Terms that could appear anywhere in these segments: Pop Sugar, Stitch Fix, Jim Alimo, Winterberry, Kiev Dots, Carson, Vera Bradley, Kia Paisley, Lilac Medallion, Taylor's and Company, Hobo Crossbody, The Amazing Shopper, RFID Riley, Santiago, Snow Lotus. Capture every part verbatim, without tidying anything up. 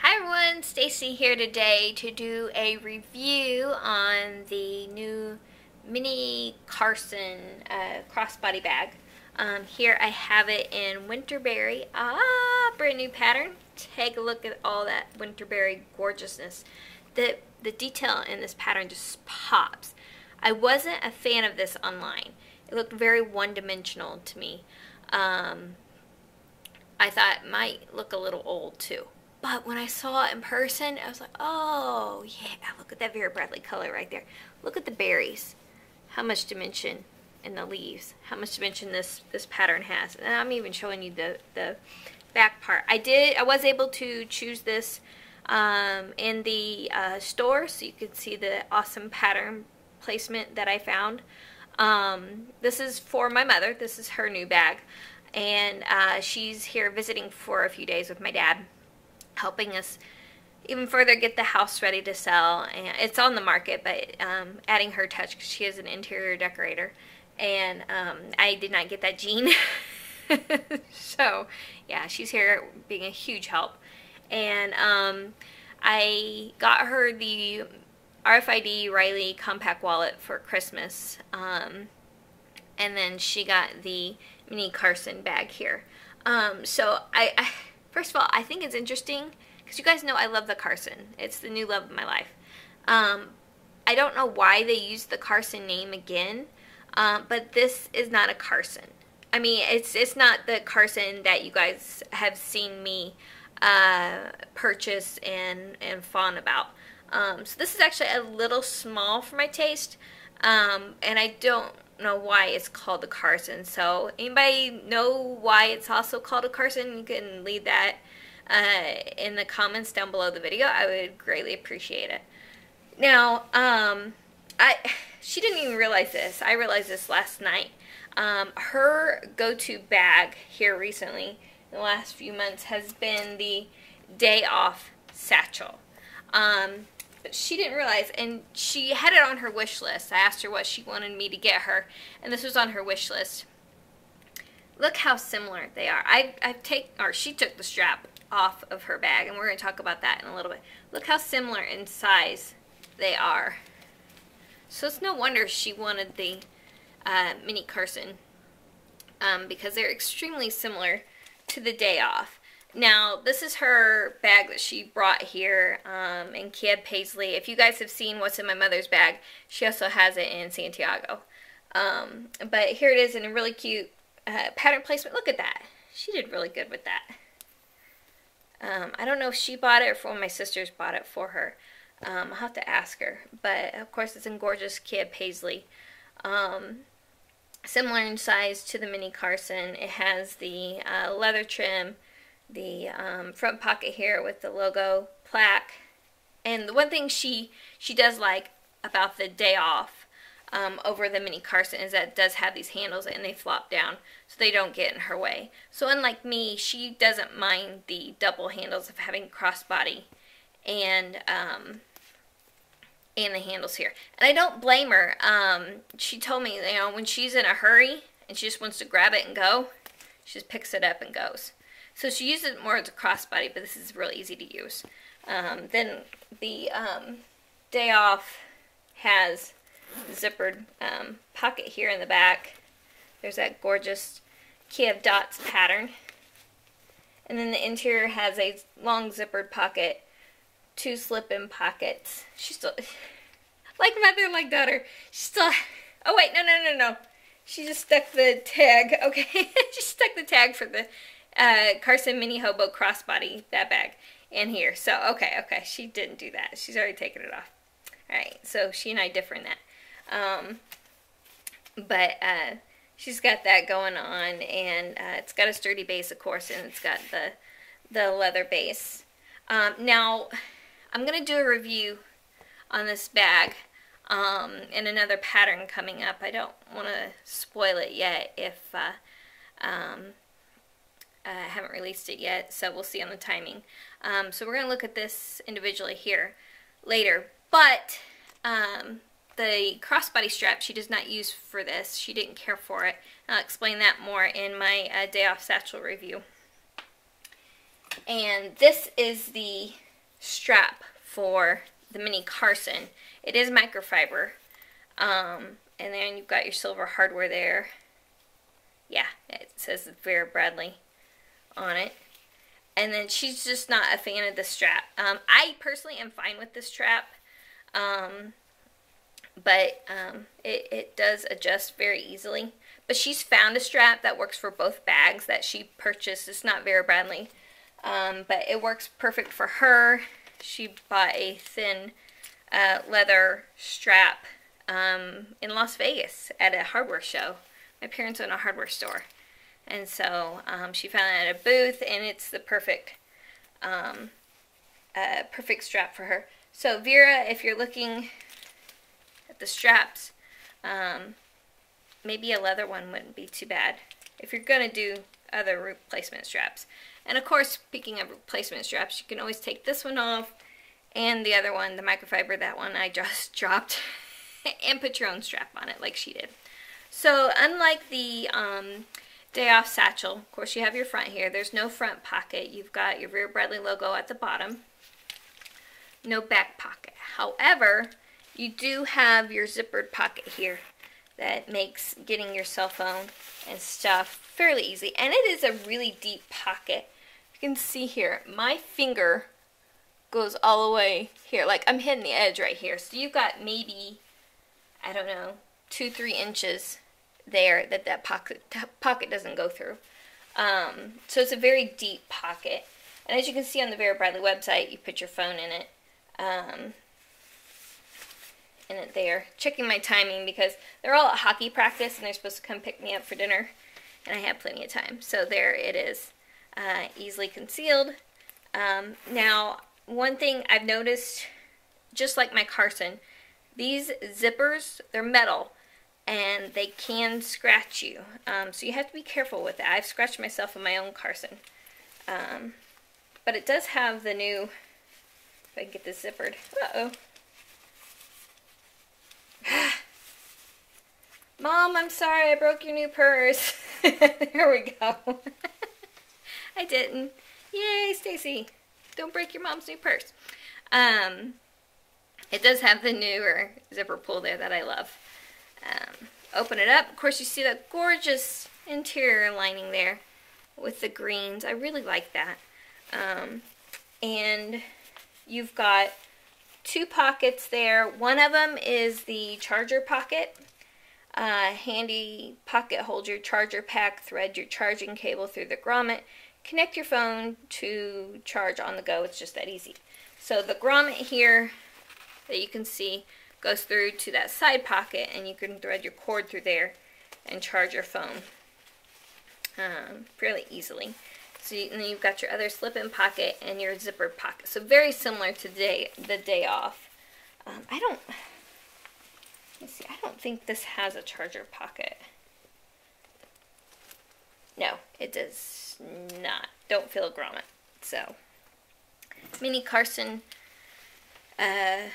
Hi everyone, Stacy here today to do a review on the new mini Carson uh, crossbody bag. Um, here I have it in Winterberry. Ah, brand new pattern. Take a look at all that Winterberry gorgeousness. The, the detail in this pattern just pops. I wasn't a fan of this online. It looked very one-dimensional to me. Um, I thought it might look a little old too. But when I saw it in person, I was like, oh, yeah, look at that Vera Bradley color right there. Look at the berries. How much dimension in the leaves. How much dimension this, this pattern has. And I'm even showing you the, the back part. I did. I was able to choose this um, in the uh, store, so you can see the awesome pattern placement that I found. Um, this is for my mother. This is her new bag. And uh, she's here visiting for a few days with my dad, helping us even further get the house ready to sell. And it's on the market, but um, adding her touch because she is an interior decorator. And um, I did not get that gene. So, yeah, she's here being a huge help. And um, I got her the R F I D Riley compact wallet for Christmas. Um, and then she got the mini Carson bag here. Um, so, I... I First of all, I think it's interesting because you guys know I love the Carson. It's the new love of my life. Um, I don't know why they used the Carson name again, um, but this is not a Carson. I mean, it's it's not the Carson that you guys have seen me uh, purchase and, and fawn about. Um, so this is actually a little small for my taste, um, and I don't know why it's called a Carson. So anybody know why it's also called a Carson? You can leave that uh, in the comments down below the video. I would greatly appreciate it. Now, um, I she didn't even realize this. I realized this last night. Um, her go-to bag here recently in the last few months has been the Day Off satchel. Um, She didn't realize, and she had it on her wish list. I asked her what she wanted me to get her, and this was on her wish list. Look how similar they are. I, I've taken, or she took the strap off of her bag, and we're going to talk about that in a little bit. Look how similar in size they are. So it's no wonder she wanted the uh, mini Carson, um, because they're extremely similar to the Day Off. Now, this is her bag that she brought here um, in Kia Paisley. If you guys have seen what's in my mother's bag, she also has it in Santiago. Um, but here it is in a really cute uh, pattern placement. Look at that. She did really good with that. Um, I don't know if she bought it or if one of my sisters bought it for her. Um, I'll have to ask her. But, of course, it's in gorgeous Kia Paisley. Um, similar in size to the mini Carson. It has the uh, leather trim, the um, front pocket here with the logo plaque. And the one thing she she does like about the Day Off um, over the mini Carson is that it does have these handles and they flop down so they don't get in her way. So unlike me, she doesn't mind the double handles of having crossbody and um, and the handles here. And I don't blame her. Um, she told me, you know, when she's in a hurry and she just wants to grab it and go, she just picks it up and goes. So she uses it more as a crossbody, but this is really easy to use. Um, then the um, Day Off has a zippered um, pocket here in the back. There's that gorgeous Kiev Dots pattern. And then the interior has a long zippered pocket, two slip-in pockets. She still, like mother, like daughter, she still, oh wait, no, no, no, no. She just stuck the tag, okay, she stuck the tag for the Uh, Carson mini Hobo Crossbody, that bag, in here. So, okay, okay, she didn't do that. She's already taken it off. Alright, so she and I differ in that. Um, but, uh, she's got that going on, and uh, it's got a sturdy base, of course, and it's got the, the leather base. Um, now, I'm going to do a review on this bag um, and another pattern coming up. I don't want to spoil it yet if, uh, um... I uh, haven't released it yet, so we'll see on the timing. Um, so we're going to look at this individually here later. But um, the crossbody strap she does not use for this. She didn't care for it. I'll explain that more in my uh, Day Off satchel review. And this is the strap for the mini Carson. It is microfiber. Um, and then you've got your silver hardware there. Yeah, it says Vera Bradley on it. And then she's just not a fan of the strap. Um, I personally am fine with the strap. Um, but um, it, it does adjust very easily. But she's found a strap that works for both bags that she purchased. It's not Vera Bradley. Um, but it works perfect for her. She bought a thin uh, leather strap um, in Las Vegas at a hardware show. My parents own a hardware store. And so um, she found it at a booth, and it's the perfect um, uh, perfect strap for her. So Vera, if you're looking at the straps, um, maybe a leather one wouldn't be too bad if you're going to do other replacement straps. And of course, speaking of replacement straps, you can always take this one off and the other one, the microfiber, that one I just dropped, and put your own strap on it like she did. So unlike the um, Day Off satchel, of course you have your front here. There's no front pocket. You've got your Vera Bradley logo at the bottom. No back pocket. However, you do have your zippered pocket here that makes getting your cell phone and stuff fairly easy. And it is a really deep pocket. You can see here, my finger goes all the way here. Like, I'm hitting the edge right here. So you've got maybe, I don't know, two, three inches there that that pocket, pocket doesn't go through. Um, so it's a very deep pocket. And as you can see on the Vera Bradley website, you put your phone in it. Um, in it there. Checking my timing because they're all at hockey practice and they're supposed to come pick me up for dinner. And I have plenty of time. So there it is. Uh, easily concealed. Um, now, one thing I've noticed, just like my Carson, these zippers, they're metal. And they can scratch you. Um, so you have to be careful with that. I've scratched myself in my own Carson. Um, but it does have the new, if I can get this zippered. Uh-oh. Mom, I'm sorry, I broke your new purse. There we go. I didn't. Yay, Stacy. Don't break your mom's new purse. Um, it does have the newer zipper pull there that I love. Um, open it up. Of course, you see that gorgeous interior lining there with the greens. I really like that. Um, and you've got two pockets there. One of them is the charger pocket. Uh, handy pocket, hold your charger pack, thread your charging cable through the grommet, connect your phone to charge on the go. It's just that easy. So the grommet here that you can see goes through to that side pocket, and you can thread your cord through there and charge your phone um, fairly easily. So you, and then you've got your other slip-in pocket and your zipper pocket. So very similar to day, the Day Off. Um, I don't, let's see, I don't think this has a charger pocket. No, it does not. Don't feel a grommet. So, mini Carson uh,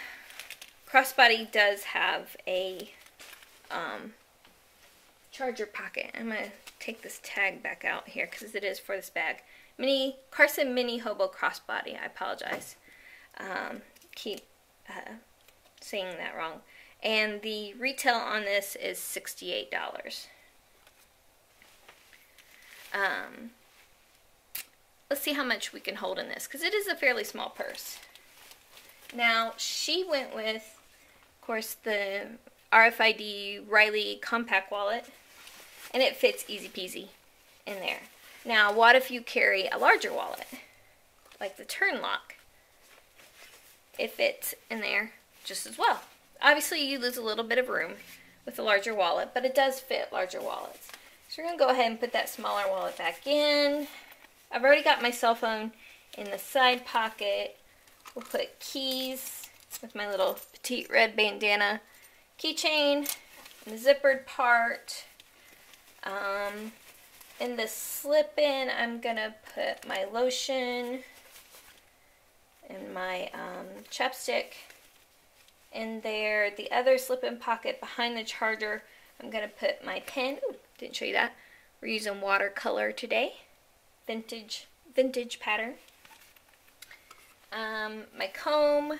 Crossbody does have a um, charger pocket. I'm going to take this tag back out here because it is for this bag. Mini Carson Mini Hobo Crossbody. I apologize. Um, keep uh, saying that wrong. And the retail on this is sixty-eight dollars. Um, let's see how much we can hold in this because it is a fairly small purse. Now, she went with, of course, the R F I D Riley compact wallet, and it fits easy peasy in there. Now, what if you carry a larger wallet, like the Turn Lock? It fits in there just as well. Obviously, you lose a little bit of room with a larger wallet, but it does fit larger wallets. So we're going to go ahead and put that smaller wallet back in. I've already got my cell phone in the side pocket. We'll put keys with my little petite red bandana keychain in the zippered part. Um, in the slip-in, I'm going to put my lotion and my um, chapstick in there. The other slip-in pocket behind the charger, I'm going to put my pen. Ooh, didn't show you that. We're using watercolor today. Vintage, vintage pattern. Um, um, my comb,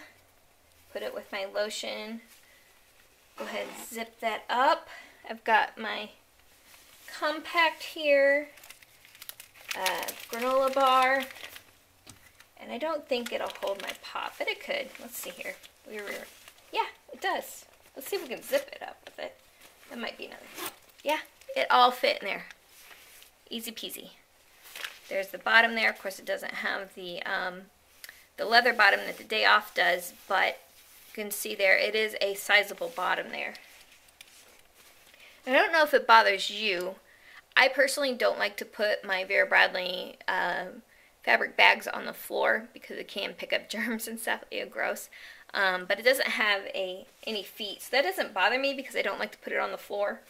put it with my lotion, go ahead and zip that up. I've got my compact here, uh, granola bar, and I don't think it'll hold my pop, but it could. Let's see here. We were, yeah, it does. Let's see if we can zip it up with it. That might be another. Yeah, it all fit in there. Easy peasy. There's the bottom there. Of course, it doesn't have the um, the leather bottom that the Day Off does, but you can see there, it is a sizable bottom there. I don't know if it bothers you. I personally don't like to put my Vera Bradley uh, fabric bags on the floor because it can pick up germs and stuff. Ew, gross. Um, but it doesn't have a any feet, so that doesn't bother me because I don't like to put it on the floor.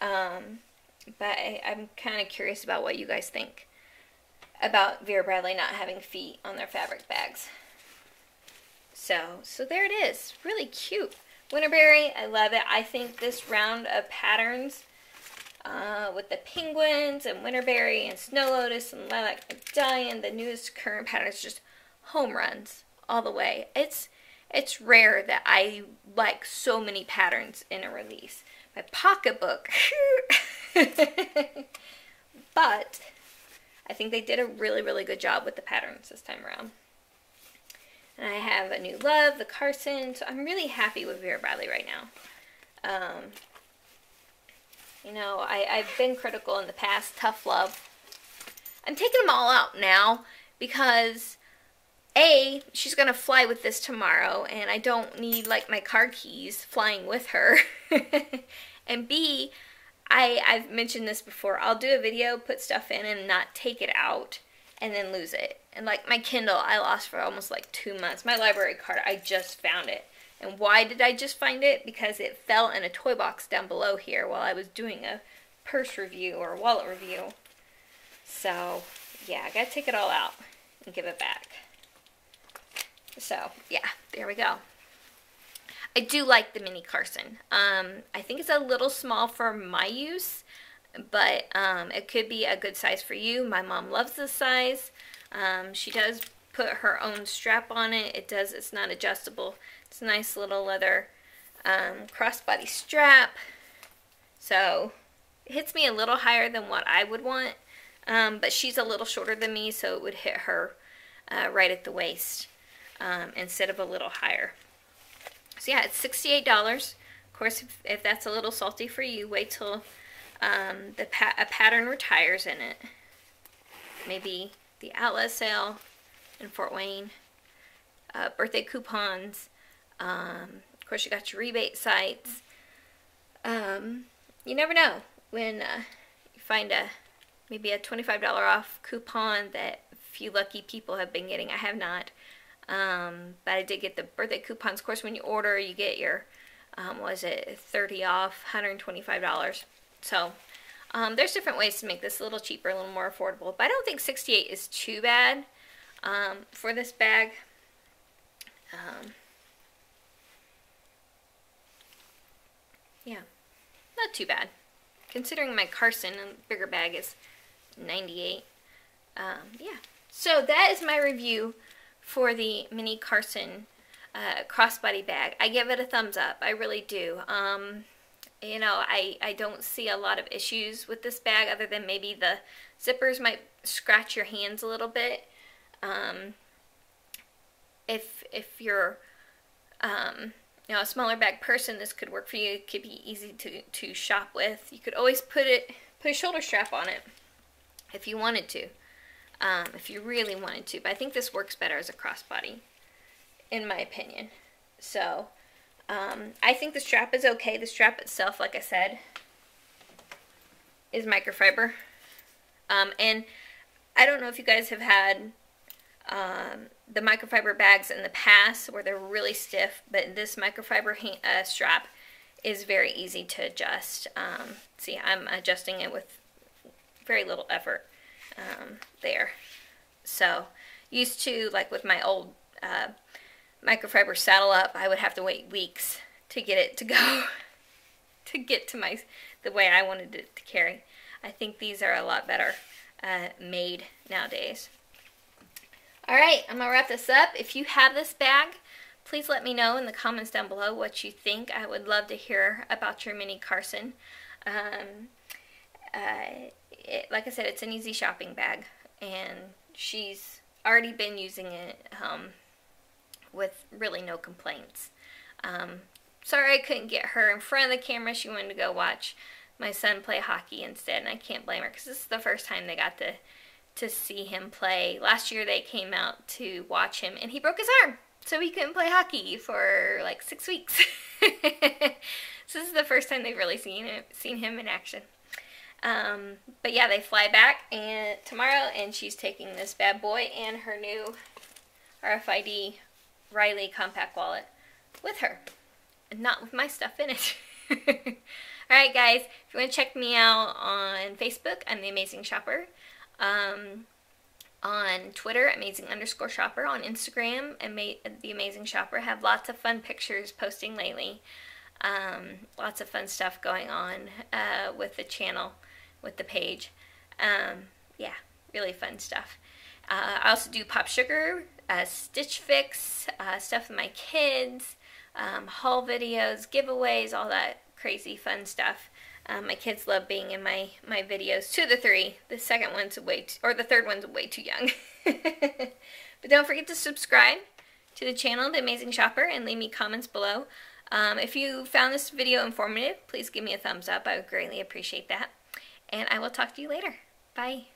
Um, but I, I'm kind of curious about what you guys think about Vera Bradley not having feet on their fabric bags. So, so there it is. Really cute. Winterberry, I love it. I think this round of patterns uh, with the penguins and Winterberry and Snow Lotus and Lilac Medallion, the newest current patterns, just home runs all the way. It's it's rare that I like so many patterns in a release. My pocketbook. But I think they did a really, really good job with the patterns this time around. And I have a new love, the Carson, so I'm really happy with Vera Bradley right now. Um, you know, I, I've been critical in the past, tough love. I'm taking them all out now because, A, she's going to fly with this tomorrow, and I don't need, like, my car keys flying with her. And B, I, I've mentioned this before, I'll do a video, put stuff in, and not take it out, and then lose it. And like my Kindle, I lost for almost like two months. My library card, I just found it. And why did I just find it? Because it fell in a toy box down below here while I was doing a purse review or a wallet review. So, yeah, I gotta take it all out and give it back. So, yeah, there we go. I do like the mini Carson. Um, I think it's a little small for my use, but um, it could be a good size for you. My mom loves this size. Um, she does put her own strap on it. It does, it's not adjustable. It's a nice little leather um, crossbody strap. So it hits me a little higher than what I would want. Um, but she's a little shorter than me, so it would hit her uh, right at the waist um, instead of a little higher. So yeah, it's sixty-eight dollars. Of course, if, if that's a little salty for you, wait till um, the pa a pattern retires in it. Maybe the outlet sale in Fort Wayne, uh, birthday coupons, um, of course you got your rebate sites. Um, you never know when uh, you find a maybe a twenty-five dollar off coupon that a few lucky people have been getting. I have not, um, but I did get the birthday coupons. Of course, when you order, you get your, um, what is it, thirty off, one hundred twenty-five dollars. So Um, there's different ways to make this a little cheaper, a little more affordable, but I don't think sixty-eight dollars is too bad um, for this bag. Um, yeah, not too bad. Considering my Carson and bigger bag is ninety-eight dollars. Um, yeah, so that is my review for the mini Carson uh, crossbody bag. I give it a thumbs up. I really do. Um, You know, I, I don't see a lot of issues with this bag other than maybe the zippers might scratch your hands a little bit. Um, if, if you're um, you know, a smaller bag person, this could work for you. It could be easy to, to shop with. You could always put, it, put a shoulder strap on it if you wanted to, um, if you really wanted to. But I think this works better as a crossbody, in my opinion. So Um, I think the strap is okay. The strap itself, like I said, is microfiber. Um, and I don't know if you guys have had um, the microfiber bags in the past where they're really stiff, but this microfiber uh, strap is very easy to adjust. Um, see, I'm adjusting it with very little effort um, there. So, used to, like with my old uh, microfiber saddle up, I would have to wait weeks to get it to go, to get to my, the way I wanted it to carry. I think these are a lot better uh, made nowadays. Alright, I'm going to wrap this up. If you have this bag, please let me know in the comments down below what you think. I would love to hear about your mini Carson. Um, uh, it, like I said, it's an easy shopping bag, and she's already been using it um, with really no complaints. Um, sorry I couldn't get her in front of the camera. She wanted to go watch my son play hockey instead, and I can't blame her because this is the first time they got to, to see him play. Last year they came out to watch him, and he broke his arm. So he couldn't play hockey for like six weeks. So this is the first time they've really seen him, seen him in action. Um, but yeah, they fly back and tomorrow, and she's taking this bad boy and her new R F I D Riley compact wallet with her, and not with my stuff in it. Alright guys, if you want to check me out on Facebook, I'm The Amazing Shopper. Um... On Twitter, amazing underscore shopper. On Instagram, ama the Amazing Shopper. Have lots of fun pictures posting lately. Um, lots of fun stuff going on uh, with the channel, with the page. Um, yeah, really fun stuff. Uh, I also do Pop Sugar, uh, Stitch Fix, uh, stuff with my kids, um, haul videos, giveaways, all that crazy fun stuff. Um, my kids love being in my, my videos. Two of the three. The second one's way too, or the third one's way too young. But don't forget to subscribe to the channel, The Amazing Shopper, and leave me comments below. Um, if you found this video informative, please give me a thumbs up. I would greatly appreciate that. And I will talk to you later. Bye.